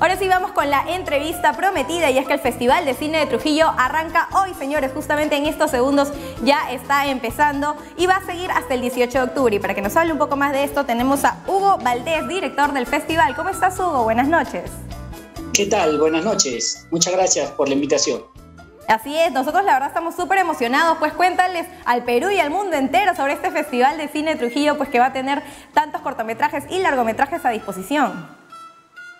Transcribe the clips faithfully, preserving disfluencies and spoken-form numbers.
Ahora sí vamos con la entrevista prometida, y es que el Festival de Cine de Trujillo arranca hoy, señores, justamente en estos segundos ya está empezando y va a seguir hasta el dieciocho de octubre. Y para que nos hable un poco más de esto tenemos a Hugo Valdez, director del festival. ¿Cómo estás, Hugo? Buenas noches. ¿Qué tal? Buenas noches. Muchas gracias por la invitación. Así es, nosotros la verdad estamos súper emocionados, pues cuéntales al Perú y al mundo entero sobre este Festival de Cine de Trujillo, pues que va a tener tantos cortometrajes y largometrajes a disposición.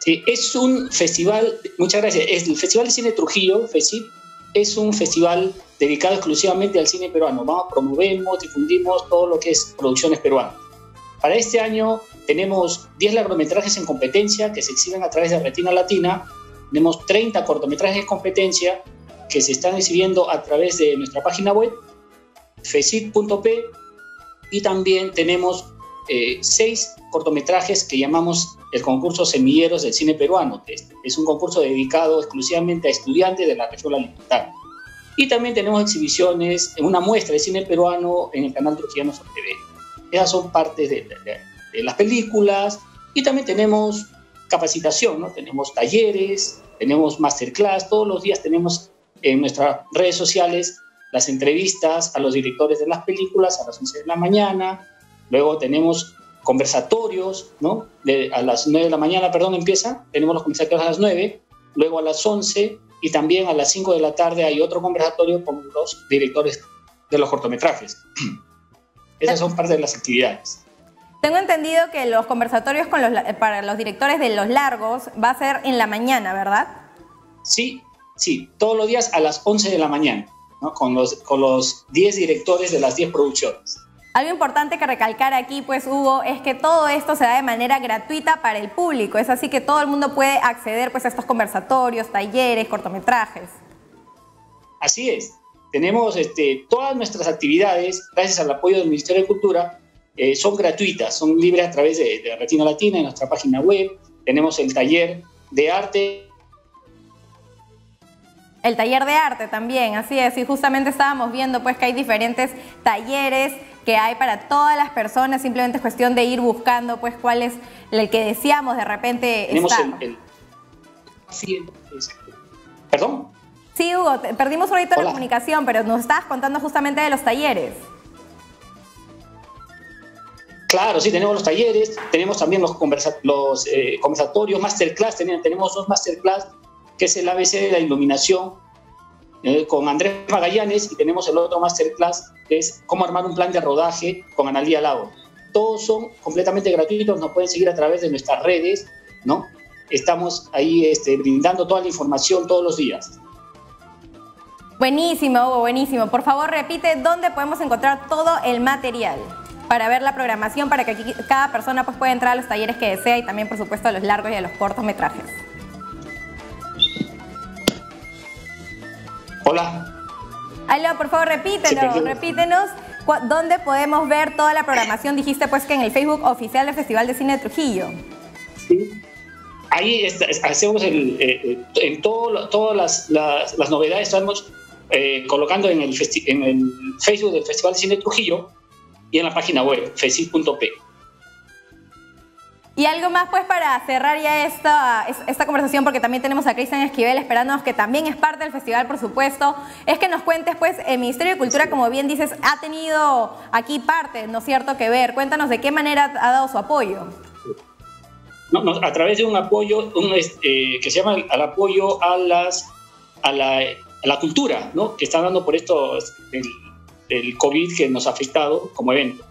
Sí, es un festival, muchas gracias, es el Festival de Cine de Trujillo, FECIT, es un festival dedicado exclusivamente al cine peruano. Vamos, promovemos, difundimos todo lo que es producciones peruanas. Para este año tenemos diez largometrajes en competencia que se exhiben a través de Retina Latina, tenemos treinta cortometrajes en competencia que se están exhibiendo a través de nuestra página web, fecit punto pe, y también tenemos eh, seis cortometrajes que llamamos el concurso Semilleros del Cine Peruano, que es un concurso dedicado exclusivamente a estudiantes de la región alimentaria. Y también tenemos exhibiciones, una muestra de cine peruano en el canal Trujillano Sol T V. Esas son partes de, de, de las películas, y también tenemos capacitación, ¿no? Tenemos talleres, tenemos masterclass, todos los días tenemos en nuestras redes sociales las entrevistas a los directores de las películas a las once de la mañana, luego tenemos conversatorios, ¿no? De, a las nueve de la mañana, perdón, empieza, tenemos los conversatorios a las nueve, luego a las once y también a las cinco de la tarde hay otro conversatorio con los directores de los cortometrajes. Esas son parte de las actividades. Tengo entendido que los conversatorios con los, para los directores de los largos va a ser en la mañana, ¿verdad? Sí, sí, todos los días a las once de la mañana, ¿no? Con los, con los diez directores de las diez producciones. Algo importante que recalcar aquí, pues, Hugo, es que todo esto se da de manera gratuita para el público. Es así que todo el mundo puede acceder, pues, a estos conversatorios, talleres, cortometrajes. Así es. Tenemos este, todas nuestras actividades, gracias al apoyo del Ministerio de Cultura, eh, son gratuitas, son libres a través de, de Retina Latina, en nuestra página web. Tenemos el taller de arte. El taller de arte también, así es. Y justamente estábamos viendo, pues, que hay diferentes talleres que hay para todas las personas, simplemente es cuestión de ir buscando, pues, cuál es el que deseamos de repente tenemos estar. El, el... Sí, es... ¿Perdón? Sí, Hugo, te, perdimos ahorita Hola. La comunicación, pero nos estabas contando justamente de los talleres. Claro, sí, tenemos los talleres, tenemos también los, conversa los eh, conversatorios, masterclass, tenemos, tenemos dos masterclass, que es el A B C de la iluminación, con Andrés Magallanes, y tenemos el otro masterclass que es cómo armar un plan de rodaje con Analía Lago. Todos son completamente gratuitos, nos pueden seguir a través de nuestras redes, ¿no? Estamos ahí este, brindando toda la información todos los días. Buenísimo, Hugo, buenísimo. Por favor, repite dónde podemos encontrar todo el material para ver la programación, para que aquí cada persona, pues, pueda entrar a los talleres que desea y también, por supuesto, a los largos y a los cortometrajes. Hola. Aló, por favor, repítelo, sí, repítenos dónde podemos ver toda la programación. Dijiste, pues, que en el Facebook oficial del Festival de Cine de Trujillo. Sí, ahí está, hacemos el, eh, en todo, todas las, las, las novedades, estamos eh, colocando en el, en el Facebook del Festival de Cine de Trujillo y en la página web, fecit punto pe. Y algo más, pues, para cerrar ya esta, esta conversación, porque también tenemos a Cristhian Esquivel esperándonos, que también es parte del festival, por supuesto. Es que nos cuentes, pues, el Ministerio de Cultura, como bien dices, ha tenido aquí parte, ¿no es cierto?, que ver. Cuéntanos de qué manera ha dado su apoyo. No, no, a través de un apoyo un, eh, que se llama el apoyo a, las, a, la, a la cultura, ¿no?, que está dando por esto el, el COVID que nos ha afectado como evento.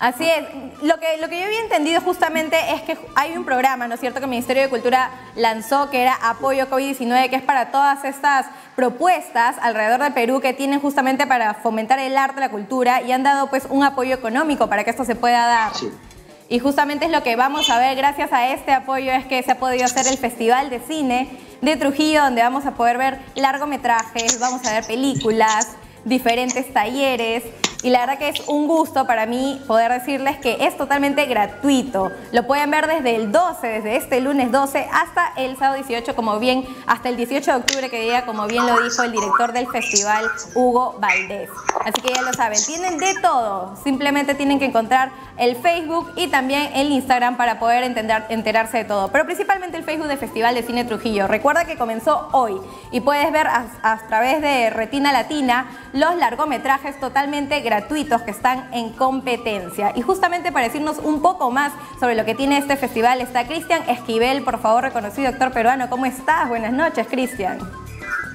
Así es, lo que, lo que yo había entendido justamente es que hay un programa, ¿no es cierto?, que el Ministerio de Cultura lanzó, que era Apoyo COVID diecinueve, que es para todas estas propuestas alrededor del Perú que tienen justamente para fomentar el arte, la cultura, y han dado, pues, un apoyo económico para que esto se pueda dar. Sí. Y justamente es lo que vamos a ver, gracias a este apoyo es que se ha podido hacer el Festival de Cine de Trujillo, donde vamos a poder ver largometrajes, vamos a ver películas, diferentes talleres, y la verdad que es un gusto para mí poder decirles que es totalmente gratuito. Lo pueden ver desde el doce, desde este lunes doce hasta el sábado dieciocho, como bien, hasta el dieciocho de octubre, que día, como bien lo dijo el director del festival, Hugo Valdez. Así que ya lo saben, tienen de todo, simplemente tienen que encontrar el Facebook y también el Instagram para poder entender, enterarse de todo, pero principalmente el Facebook del Festival de Cine Trujillo. Recuerda que comenzó hoy y puedes ver a, a través de Retina Latina los largometrajes totalmente gratuitos que están en competencia. Y justamente para decirnos un poco más sobre lo que tiene este festival está Cristhian Esquivel, por favor, reconocido actor peruano. ¿Cómo estás? Buenas noches, Cristhian.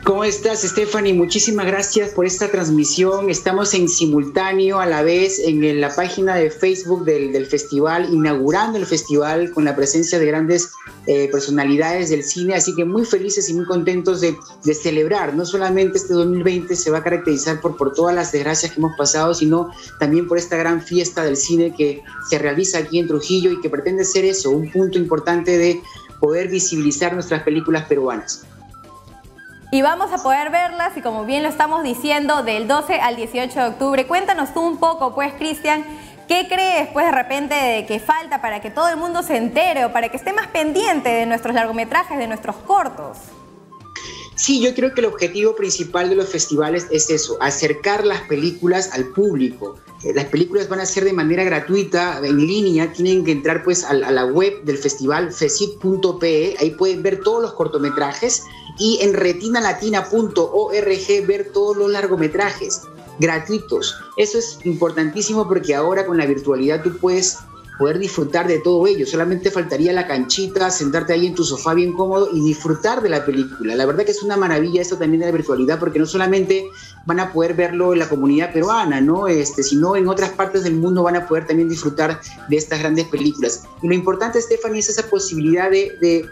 ¿Cómo estás, Stephanie? Muchísimas gracias por esta transmisión. Estamos en simultáneo a la vez en la página de Facebook del, del festival, inaugurando el festival con la presencia de grandes eh, personalidades del cine, así que muy felices y muy contentos de, de celebrar. No solamente este dos mil veinte se va a caracterizar por, por todas las desgracias que hemos pasado, sino también por esta gran fiesta del cine que se realiza aquí en Trujillo y que pretende ser eso, un punto importante de poder visibilizar nuestras películas peruanas. Y vamos a poder verlas, y como bien lo estamos diciendo, del doce al dieciocho de octubre. Cuéntanos tú un poco, pues, Cristhian, ¿qué crees, pues, de repente de que falta para que todo el mundo se entere o para que esté más pendiente de nuestros largometrajes, de nuestros cortos? Sí, yo creo que el objetivo principal de los festivales es eso, acercar las películas al público. Las películas van a ser de manera gratuita, en línea, tienen que entrar pues a la web del festival, fecit punto pe, ahí pueden ver todos los cortometrajes, y en retina latina punto org ver todos los largometrajes gratuitos. Eso es importantísimo porque ahora con la virtualidad tú puedes poder disfrutar de todo ello, solamente faltaría la canchita, sentarte ahí en tu sofá bien cómodo y disfrutar de la película. La verdad que es una maravilla esto también de la virtualidad, porque no solamente van a poder verlo en la comunidad peruana, ¿no? Este, sino en otras partes del mundo van a poder también disfrutar de estas grandes películas. Y lo importante, Stephanie, es esa posibilidad de, de,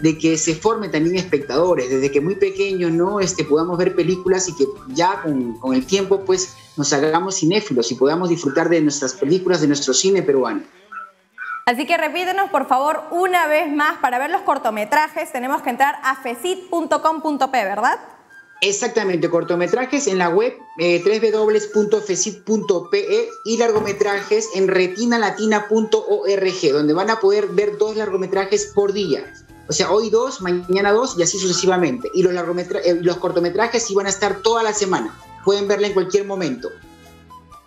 de que se formen también espectadores, desde que muy pequeños, ¿no? Este, podamos ver películas y que ya con, con el tiempo pues nos hagamos cinéfilos y podamos disfrutar de nuestras películas, de nuestro cine peruano. Así que repítenos, por favor, una vez más, para ver los cortometrajes tenemos que entrar a fecit punto com punto pe, ¿verdad? Exactamente, cortometrajes en la web eh, doble u doble u doble u punto fecit punto pe y largometrajes en retina latina punto org, donde van a poder ver dos largometrajes por día. O sea, hoy dos, mañana dos y así sucesivamente. Y los, eh, los cortometrajes sí van a estar toda la semana, pueden verla en cualquier momento.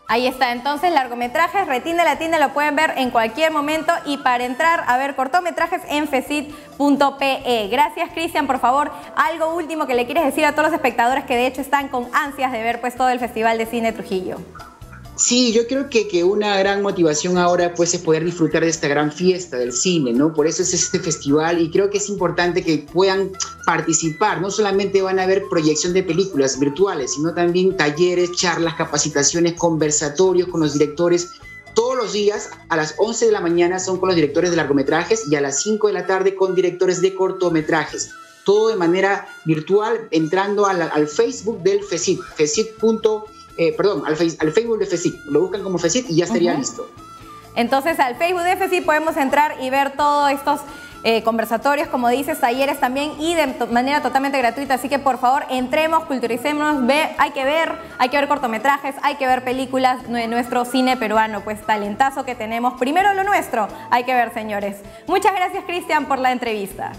Ahí está, entonces, largometrajes, Retina Latina, lo pueden ver en cualquier momento, y para entrar a ver cortometrajes en fecit punto pe. Gracias, Cristhian. Por favor, algo último que le quieres decir a todos los espectadores que de hecho están con ansias de ver pues todo el Festival de Cine Trujillo. Sí, yo creo que, que una gran motivación ahora pues es poder disfrutar de esta gran fiesta del cine, ¿no? Por eso es este festival, y creo que es importante que puedan participar. No solamente van a haber proyección de películas virtuales, sino también talleres, charlas, capacitaciones, conversatorios con los directores. Todos los días a las once de la mañana son con los directores de largometrajes y a las cinco de la tarde con directores de cortometrajes. Todo de manera virtual, entrando al, al Facebook del FECIT, fecit punto com. Eh, perdón, al, face, al Facebook de FECIT, lo buscan como FECIT y ya estaría uh-huh. listo. Entonces al Facebook de FECIT podemos entrar y ver todos estos eh, conversatorios, como dices, talleres también, y de to manera totalmente gratuita. Así que por favor entremos, culturicémonos, ve, hay que ver, hay que ver cortometrajes, hay que ver películas de nuestro cine peruano, pues talentazo que tenemos. Primero lo nuestro, hay que ver, señores. Muchas gracias, Cristhian, por la entrevista.